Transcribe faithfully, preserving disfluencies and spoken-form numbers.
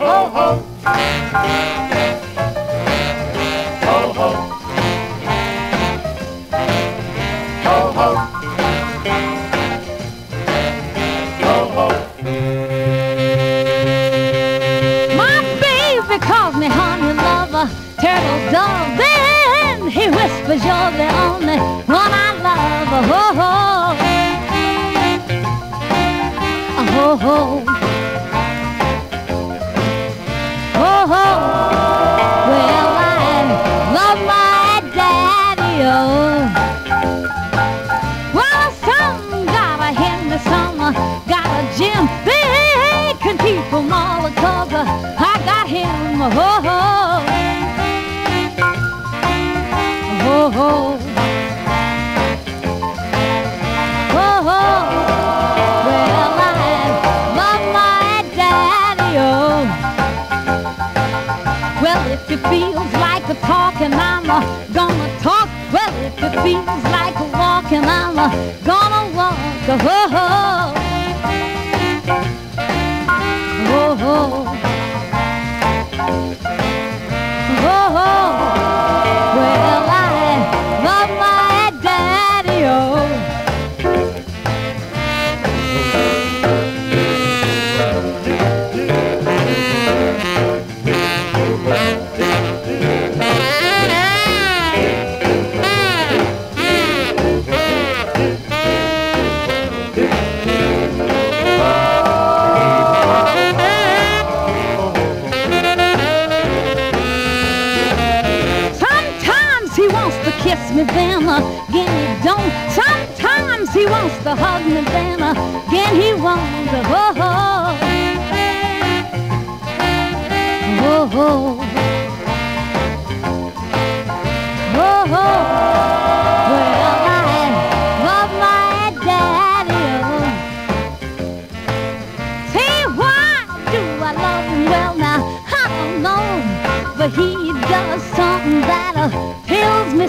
Ho ho. Ho ho. Ho ho. Ho ho. My baby calls me honey lover, turtle dove. Then he whispers, you're the only one I love. Ho ho. Ho ho. I got him, ho ho, ho ho, ho ho. Well, I love my daddy, oh. Well, if it feels like a talking, I'm a gonna talk. Well, if it feels like a walking, I'm a gonna walk, ho ho. Then again he don't. Sometimes he wants to hug me, then again he wants to ho ho. Ho ho. Ho ho. Well, I love my daddy. See, why do I love him? Well, now I don't know, but he does something that uh, fills me